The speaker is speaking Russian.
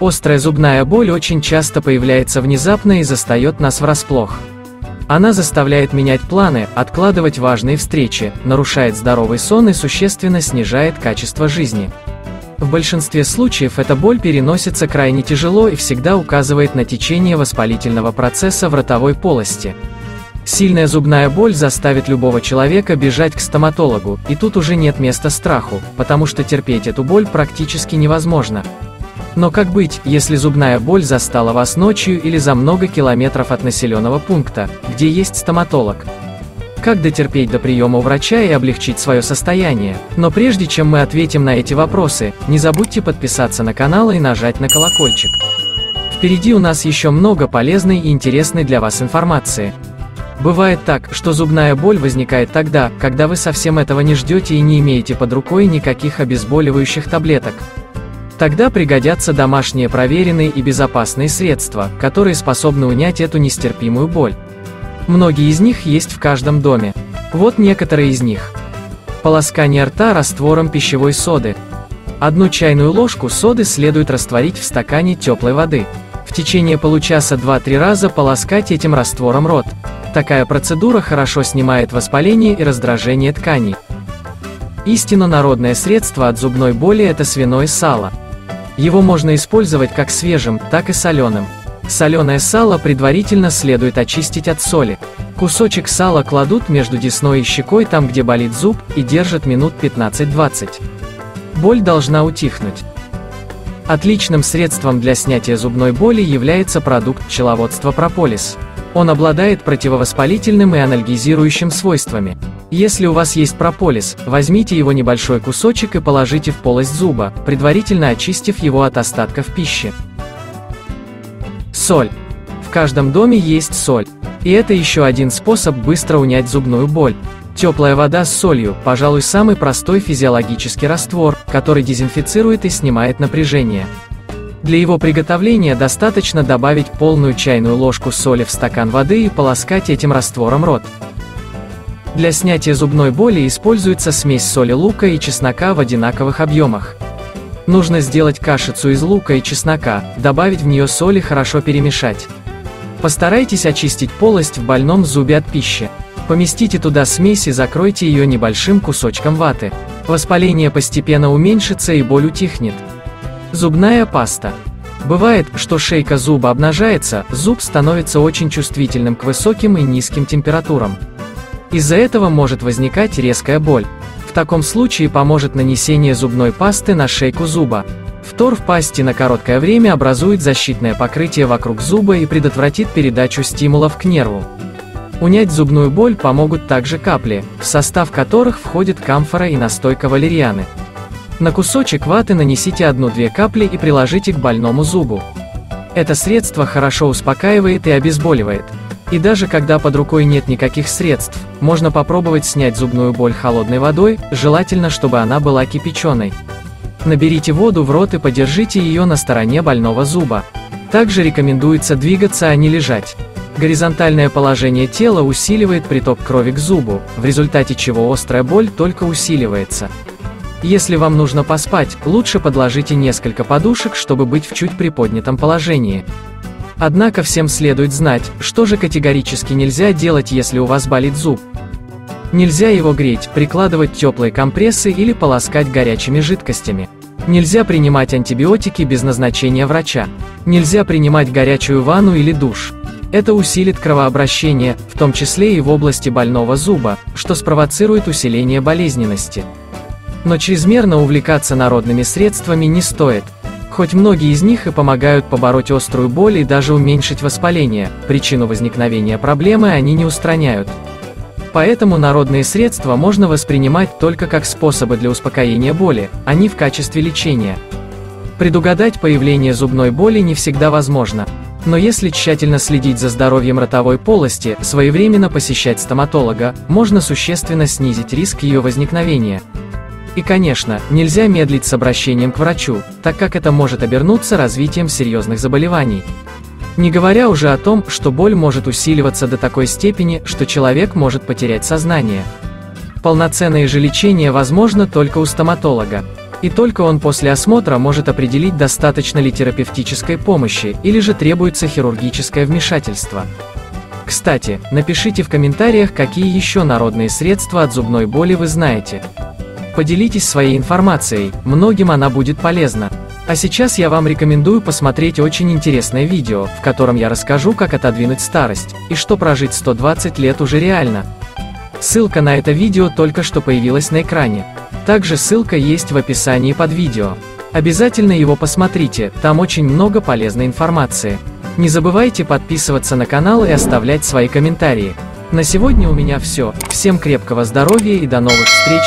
Острая зубная боль очень часто появляется внезапно и застает нас врасплох. Она заставляет менять планы, откладывать важные встречи, нарушает здоровый сон и существенно снижает качество жизни. В большинстве случаев эта боль переносится крайне тяжело и всегда указывает на течение воспалительного процесса в ротовой полости. Сильная зубная боль заставит любого человека бежать к стоматологу, и тут уже нет места страху, потому что терпеть эту боль практически невозможно. Но как быть, если зубная боль застала вас ночью или за много километров от населенного пункта, где есть стоматолог? Как дотерпеть до приема у врача и облегчить свое состояние? Но прежде чем мы ответим на эти вопросы, не забудьте подписаться на канал и нажать на колокольчик. Впереди у нас еще много полезной и интересной для вас информации. Бывает так, что зубная боль возникает тогда, когда вы совсем этого не ждете и не имеете под рукой никаких обезболивающих таблеток. Тогда пригодятся домашние проверенные и безопасные средства, которые способны унять эту нестерпимую боль. Многие из них есть в каждом доме. Вот некоторые из них. Полоскание рта раствором пищевой соды. 1 чайную ложку соды следует растворить в стакане теплой воды. В течение получаса 2-3 раза полоскать этим раствором рот. Такая процедура хорошо снимает воспаление и раздражение тканей. Истинно народное средство от зубной боли – это свиное сало. Его можно использовать как свежим, так и соленым. Соленое сало предварительно следует очистить от соли. Кусочек сала кладут между десной и щекой там, где болит зуб, и держат минут 15-20. Боль должна утихнуть. Отличным средством для снятия зубной боли является продукт пчеловодства прополис. Он обладает противовоспалительным и анальгезирующим свойствами. Если у вас есть прополис, возьмите его небольшой кусочек и положите в полость зуба, предварительно очистив его от остатков пищи. Соль. В каждом доме есть соль. И это еще один способ быстро унять зубную боль. Теплая вода с солью, пожалуй, самый простой физиологический раствор, который дезинфицирует и снимает напряжение. Для его приготовления достаточно добавить 1 чайную ложку соли в стакан воды и полоскать этим раствором рот. Для снятия зубной боли используется смесь соли лука и чеснока в одинаковых объемах. Нужно сделать кашицу из лука и чеснока, добавить в нее соль и хорошо перемешать. Постарайтесь очистить полость в больном зубе от пищи. Поместите туда смесь и закройте ее небольшим кусочком ваты. Воспаление постепенно уменьшится и боль утихнет. Зубная паста. Бывает, что шейка зуба обнажается, зуб становится очень чувствительным к высоким и низким температурам. Из-за этого может возникать резкая боль. В таком случае поможет нанесение зубной пасты на шейку зуба. Фтор в пасте на короткое время образует защитное покрытие вокруг зуба и предотвратит передачу стимулов к нерву. Унять зубную боль помогут также капли, в состав которых входит камфора и настойка валерианы. На кусочек ваты нанесите 1-2 капли и приложите к больному зубу. Это средство хорошо успокаивает и обезболивает. И даже когда под рукой нет никаких средств, можно попробовать снять зубную боль холодной водой, желательно, чтобы она была кипяченой. Наберите воду в рот и подержите ее на стороне больного зуба. Также рекомендуется двигаться, а не лежать. Горизонтальное положение тела усиливает приток крови к зубу, в результате чего острая боль только усиливается. Если вам нужно поспать, лучше подложите несколько подушек, чтобы быть в чуть приподнятом положении. Однако всем следует знать, что же категорически нельзя делать, если у вас болит зуб. Нельзя его греть, прикладывать теплые компрессы или полоскать горячими жидкостями. Нельзя принимать антибиотики без назначения врача. Нельзя принимать горячую ванну или душ. Это усилит кровообращение, в том числе и в области больного зуба, что спровоцирует усиление болезненности. Но чрезмерно увлекаться народными средствами не стоит. Хоть многие из них и помогают побороть острую боль и даже уменьшить воспаление, причину возникновения проблемы они не устраняют. Поэтому народные средства можно воспринимать только как способы для успокоения боли, а не в качестве лечения. Предугадать появление зубной боли не всегда возможно. Но если тщательно следить за здоровьем ротовой полости, своевременно посещать стоматолога, можно существенно снизить риск ее возникновения. И, конечно, нельзя медлить с обращением к врачу, так как это может обернуться развитием серьезных заболеваний. Не говоря уже о том, что боль может усиливаться до такой степени, что человек может потерять сознание. Полноценное же лечение возможно только у стоматолога. И только он после осмотра может определить, достаточно ли терапевтической помощи, или же требуется хирургическое вмешательство. Кстати, напишите в комментариях, какие еще народные средства от зубной боли вы знаете. Поделитесь своей информацией, многим она будет полезна. А сейчас я вам рекомендую посмотреть очень интересное видео, в котором я расскажу, как отодвинуть старость, и что прожить 120 лет уже реально. Ссылка на это видео только что появилась на экране. Также ссылка есть в описании под видео. Обязательно его посмотрите, там очень много полезной информации. Не забывайте подписываться на канал и оставлять свои комментарии. На сегодня у меня все, всем крепкого здоровья и до новых встреч!